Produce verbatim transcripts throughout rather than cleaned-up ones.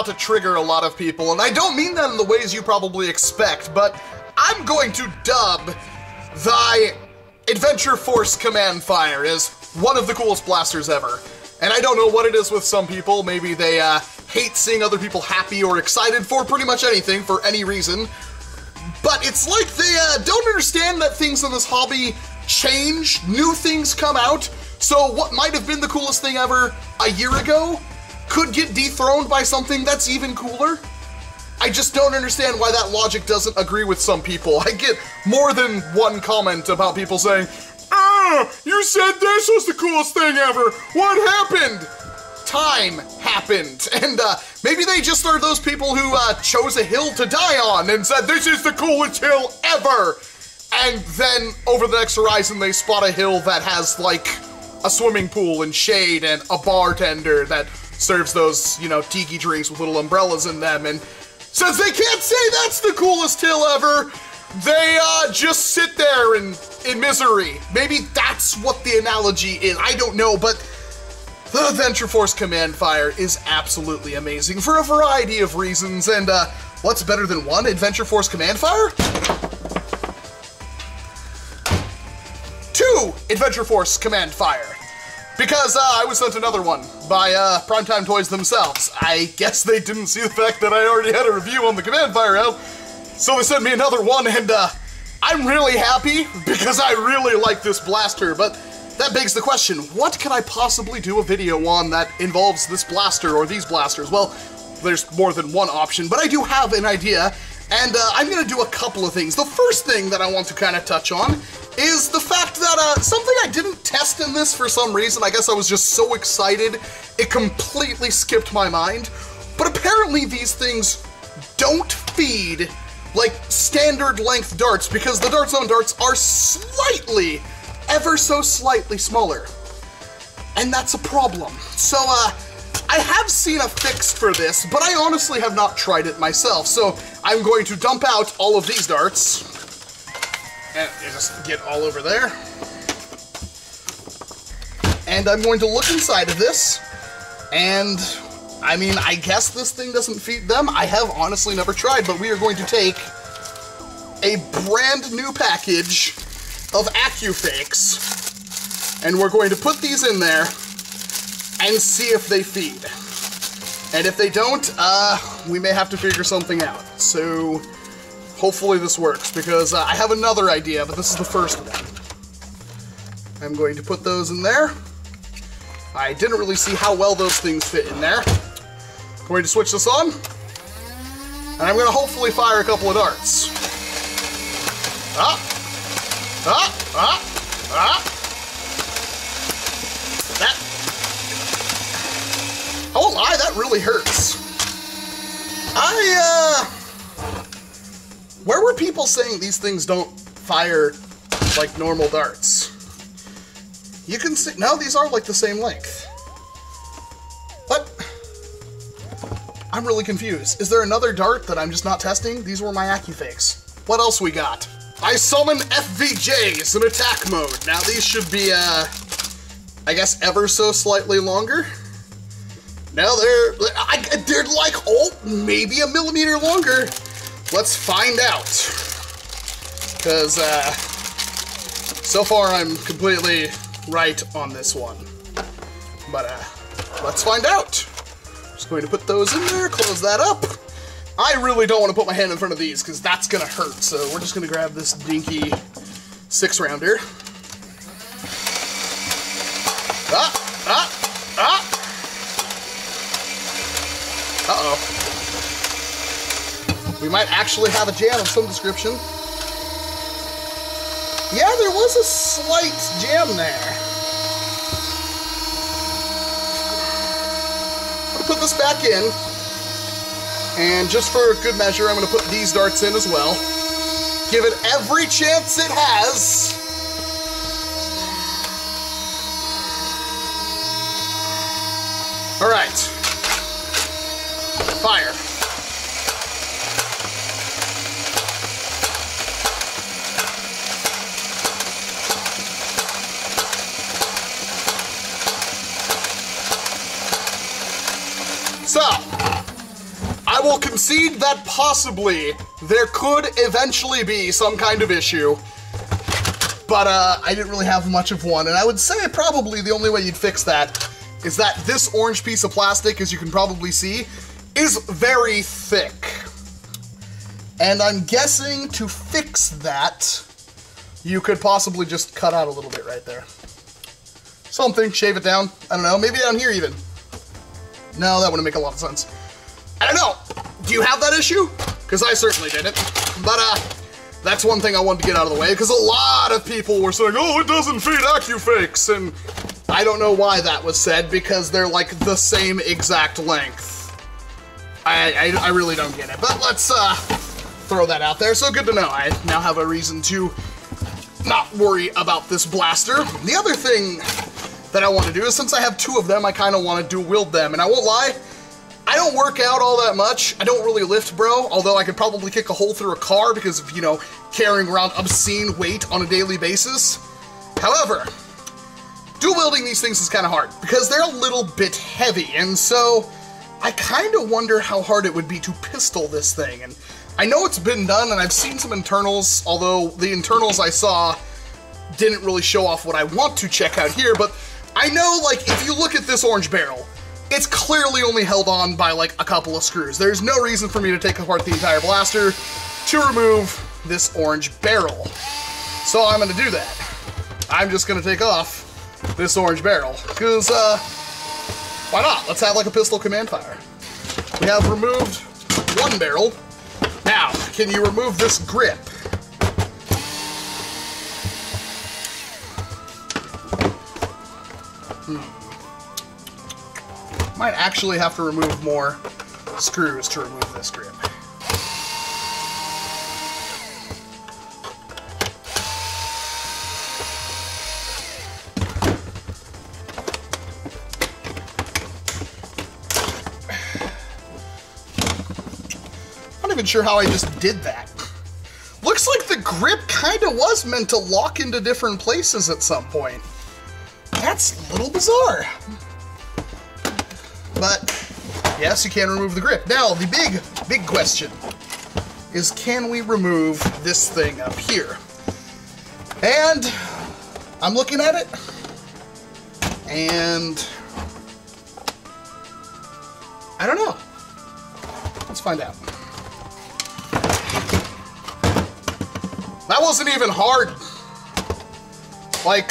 about to trigger a lot of people, and I don't mean that in the ways you probably expect, but I'm going to dub thy Adventure Force Commandfire as one of the coolest blasters ever. And I don't know what it is with some people. Maybe they uh, hate seeing other people happy or excited for pretty much anything, for any reason. But it's like they uh, don't understand that things in this hobby change, new things come out, so what might have been the coolest thing ever a year ago could get dethroned by something that's even cooler. I just don't understand why that logic doesn't agree with some people. I get more than one comment about people saying, "Ah, you said this was the coolest thing ever! What happened?" Time happened, and uh, maybe they just are those people who uh, chose a hill to die on and said, "This is the coolest hill ever!" And then, over the next horizon, they spot a hill that has, like, a swimming pool and shade and a bartender that serves those, you know, tiki drinks with little umbrellas in them, and since they can't say that's the coolest hill ever, they, uh, just sit there in, in misery. Maybe that's what the analogy is. I don't know, but the Adventure Force Commandfire is absolutely amazing for a variety of reasons, and, uh, what's better than one Adventure Force Commandfire? Two Adventure Force Commandfire. Because uh, I was sent another one by uh, Primetime Toys themselves. I guess they didn't see the fact that I already had a review on the Commandfire out, so they sent me another one, and uh, I'm really happy because I really like this blaster, but that begs the question, what can I possibly do a video on that involves this blaster or these blasters? Well, there's more than one option, but I do have an idea, and uh, I'm gonna do a couple of things. The first thing that I want to kind of touch on is the fact that uh, something I didn't test in this for some reason, I guess I was just so excited, it completely skipped my mind, but apparently these things don't feed like standard length darts because the Dart Zone darts are slightly, ever so slightly smaller. And that's a problem. So uh, I have seen a fix for this, but I honestly have not tried it myself, so I'm going to dump out all of these darts. And just get all over there. And I'm going to look inside of this. And, I mean, I guess this thing doesn't feed them. I have honestly never tried, but we are going to take a brand new package of AccuFakes. And we're going to put these in there and see if they feed. And if they don't, uh, we may have to figure something out. So hopefully this works, because uh, I have another idea, but this is the first one. I'm going to put those in there. I didn't really see how well those things fit in there. I'm going to switch this on, and I'm going to hopefully fire a couple of darts. Ah! Ah! Ah! Ah! That... I won't lie, that really hurts. I, uh... Where were people saying these things don't fire like normal darts? You can see, no, these are like the same length. What? I'm really confused. Is there another dart that I'm just not testing? These were my AccuFakes. What else we got? I summon F V Js in attack mode. Now these should be, uh, I guess ever so slightly longer. Now they're, I, they're like, oh, maybe a millimeter longer. Let's find out, because uh, so far I'm completely right on this one, but uh, let's find out. I'm just going to put those in there, close that up. I really don't want to put my hand in front of these, because that's going to hurt, so we're just going to grab this dinky six-rounder. Ah, ah, ah! Uh-oh. We might actually have a jam of some description. Yeah, there was a slight jam there. I'm gonna put this back in. And just for good measure, I'm gonna put these darts in as well. Give it every chance it has. All right. Fire. So, will concede that possibly there could eventually be some kind of issue. But uh, I didn't really have much of one, and I would say probably the only way you'd fix that is that this orange piece of plastic, as you can probably see, is very thick. And I'm guessing to fix that, you could possibly just cut out a little bit right there. Something, shave it down, I don't know, maybe down here even. No, that wouldn't make a lot of sense. I don't know, do you have that issue? Because I certainly didn't, but uh, that's one thing I wanted to get out of the way, because a lot of people were saying, oh, it doesn't feed AccuFakes, and I don't know why that was said, because they're like the same exact length. I, I, I really don't get it, but let's uh, throw that out there, so good to know. I now have a reason to not worry about this blaster. The other thing that I want to do is, since I have two of them, I kind of want to do wield them, and I won't lie, I don't work out all that much. I don't really lift, bro, although I could probably kick a hole through a car because of, you know, carrying around obscene weight on a daily basis. However, dual wielding these things is kind of hard because they're a little bit heavy, and so I kind of wonder how hard it would be to pistol this thing. And I know it's been done, and I've seen some internals, although the internals I saw didn't really show off what I want to check out here, but I know, like, if you look at this orange barrel, it's clearly only held on by, like, a couple of screws. There's no reason for me to take apart the entire blaster to remove this orange barrel. So I'm gonna do that. I'm just gonna take off this orange barrel, because, uh, why not? Let's have, like, a pistol command fire. We have removed one barrel. Now, can you remove this grip? Hmm. Might actually have to remove more screws to remove this grip. Even sure how I just did that. Looks like the grip kind of was meant to lock into different places at some point. That's a little bizarre. But yes, you can remove the grip. Now the big, big question is, can we remove this thing up here? And I'm looking at it, and I don't know. Let's find out. That wasn't even hard. Like,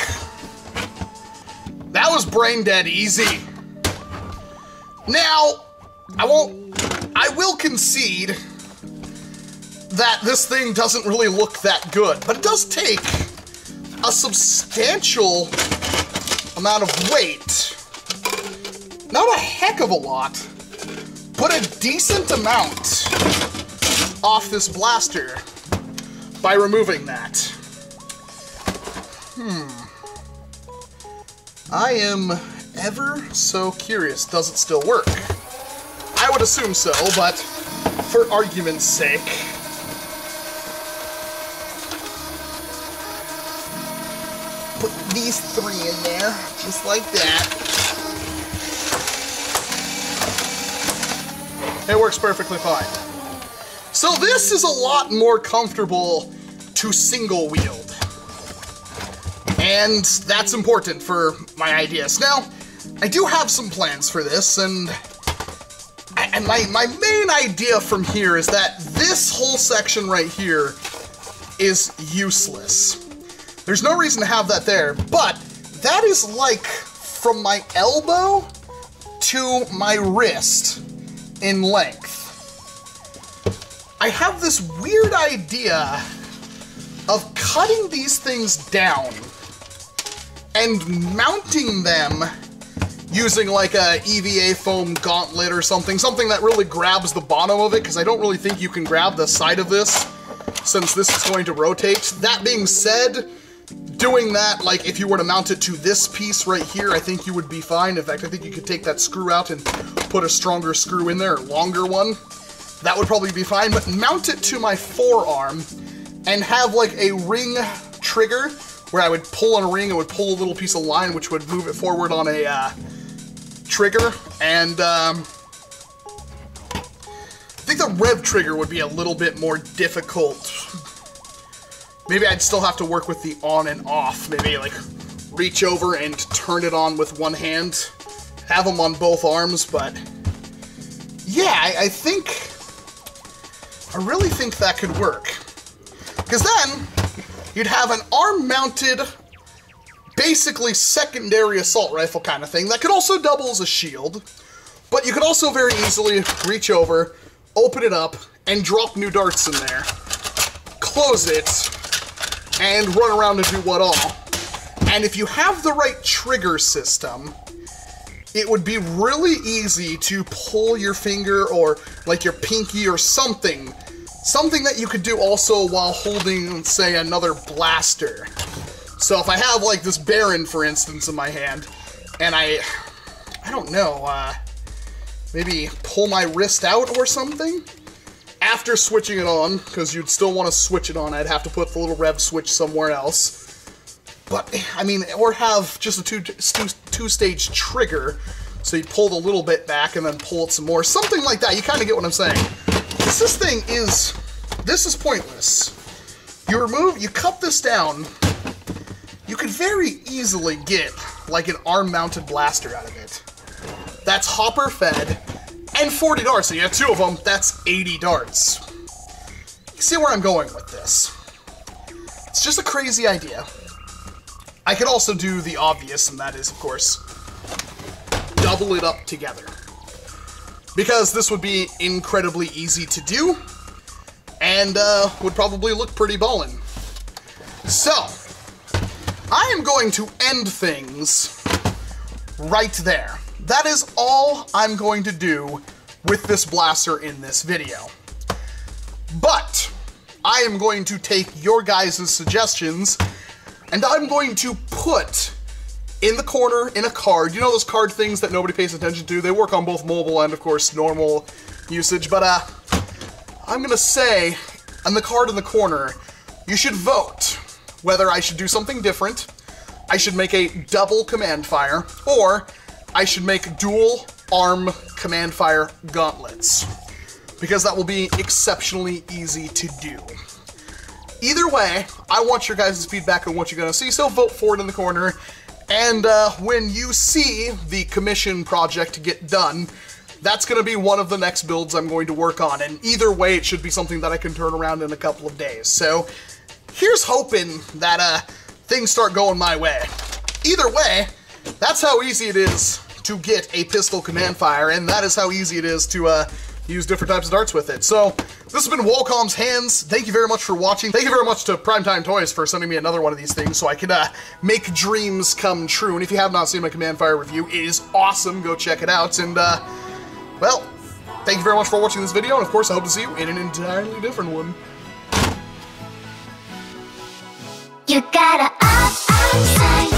that was brain dead easy. Now, I won't, I will concede that this thing doesn't really look that good, but it does take a substantial amount of weight. Not a heck of a lot, but a decent amount off this blaster by removing that. Hmm. I am ever so curious. Does it still work? I would assume so, but for argument's sake. Put these three in there, just like that. It works perfectly fine. So this is a lot more comfortable to single wield, and that's important for my ideas. Now, I do have some plans for this, and, and my, my main idea from here is that this whole section right here is useless. There's no reason to have that there, but that is like from my elbow to my wrist in length. I have this weird idea of cutting these things down and mounting them using like a E V A foam gauntlet or something, something that really grabs the bottom of it, because I don't really think you can grab the side of this since this is going to rotate. That being said, doing that, like if you were to mount it to this piece right here, I think you would be fine. In fact, I think you could take that screw out and put a stronger screw in there, or longer one. That would probably be fine, but mount it to my forearm and have like a ring trigger where I would pull on a ring, it would pull a little piece of line which would move it forward on a uh, trigger, and um, the the rev trigger would be a little bit more difficult. Maybe I'd still have to work with the on and off. Maybe, like, reach over and turn it on with one hand. Have them on both arms, but... yeah, I, I think... I really think that could work. Because then, you'd have an arm-mounted, basically secondary assault rifle kind of thing that could also double as a shield, but you could also very easily reach over, open it up, and drop new darts in there, close it, and run around and do what all. And if you have the right trigger system, it would be really easy to pull your finger or like your pinky or something, something that you could do also while holding, say, another blaster. So if I have, like, this Baron, for instance, in my hand, and I, I don't know, uh, maybe pull my wrist out or something? After switching it on, because you'd still want to switch it on, I'd have to put the little rev switch somewhere else. But, I mean, or have just a two, two, two-stage trigger, so you pull the little bit back and then pull it some more. Something like that, you kind of get what I'm saying. Because this thing is, this is pointless. You remove, you cut this down... you could very easily get, like, an arm-mounted blaster out of it. That's hopper-fed, and forty darts, so you have two of them, that's eighty darts. You see where I'm going with this. It's just a crazy idea. I could also do the obvious, and that is, of course, double it up together. Because this would be incredibly easy to do, and uh, would probably look pretty ballin'. So... I am going to end things right there. That is all I'm going to do with this blaster in this video. But I am going to take your guys' suggestions and I'm going to put in the corner in a card. You know those card things that nobody pays attention to? They work on both mobile and, of course, normal usage. But uh, I'm going to say on the card in the corner, you should vote whether I should do something different, I should make a double command fire, or I should make dual arm command fire gauntlets, because that will be exceptionally easy to do. Either way, I want your guys' feedback on what you're going to see, so vote for it in the corner, and uh, when you see the commission project get done, that's going to be one of the next builds I'm going to work on, and either way it should be something that I can turn around in a couple of days, so... here's hoping that uh, things start going my way. Either way, that's how easy it is to get a pistol command fire, and that is how easy it is to uh, use different types of darts with it. So, this has been Walcom's Hands. Thank you very much for watching. Thank you very much to Primetime Toys for sending me another one of these things so I can uh, make dreams come true. And if you have not seen my command fire review, it is awesome. Go check it out. And, uh, well, thank you very much for watching this video, and of course I hope to see you in an entirely different one. You gotta up, up, sign.